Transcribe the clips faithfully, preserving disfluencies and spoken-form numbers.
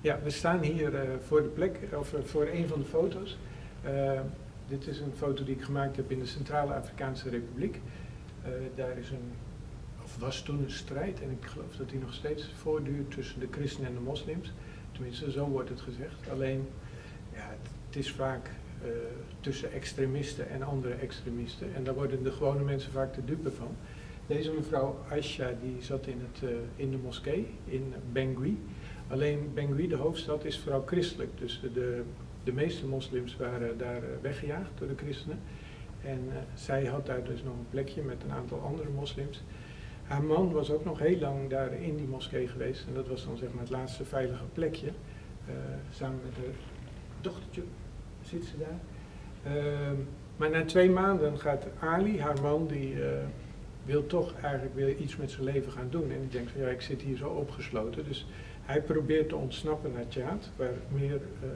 Ja, we staan hier uh, voor de plek, of uh, voor een van de foto's. Uh, dit is een foto die ik gemaakt heb in de Centraal Afrikaanse Republiek. Uh, daar is een, of was toen een strijd, en ik geloof dat die nog steeds voortduurt tussen de christenen en de moslims. Tenminste, zo wordt het gezegd. Alleen, ja, het, het is vaak uh, tussen extremisten en andere extremisten. En daar worden de gewone mensen vaak de dupe van. Deze mevrouw Aisha, die zat in, het, uh, in de moskee in Bangui. Alleen Bangui, de hoofdstad, is vooral christelijk. Dus de, de meeste moslims waren daar weggejaagd door de christenen. En uh, zij had daar dus nog een plekje met een aantal andere moslims. Haar man was ook nog heel lang daar in die moskee geweest. En dat was dan zeg maar het laatste veilige plekje. Uh, samen met haar dochtertje zit ze daar. Uh, maar na twee maanden gaat Ali, haar man, die... Uh, wil toch eigenlijk weer iets met zijn leven gaan doen. En ik denk van ja, ik zit hier zo opgesloten. Dus hij probeert te ontsnappen naar Tsjaad, waar meer uh,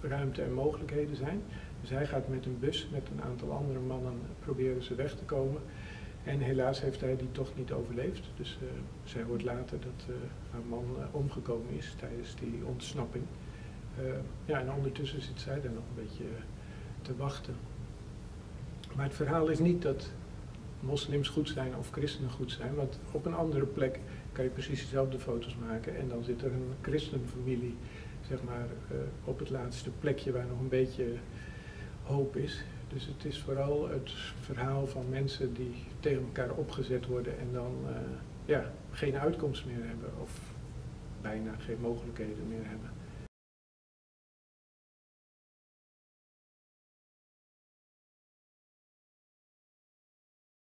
ruimte en mogelijkheden zijn. Dus hij gaat met een bus, met een aantal andere mannen, proberen ze weg te komen. En helaas heeft hij die toch niet overleefd. Dus uh, zij hoort later dat uh, haar man uh, omgekomen is tijdens die ontsnapping. Uh, ja, en ondertussen zit zij daar nog een beetje uh, te wachten. Maar het verhaal is niet dat moslims goed zijn of christenen goed zijn, want op een andere plek kan je precies dezelfde foto's maken en dan zit er een christenfamilie, zeg maar, uh, op het laatste plekje waar nog een beetje hoop is. Dus het is vooral het verhaal van mensen die tegen elkaar opgezet worden en dan uh, ja, geen uitkomst meer hebben of bijna geen mogelijkheden meer hebben.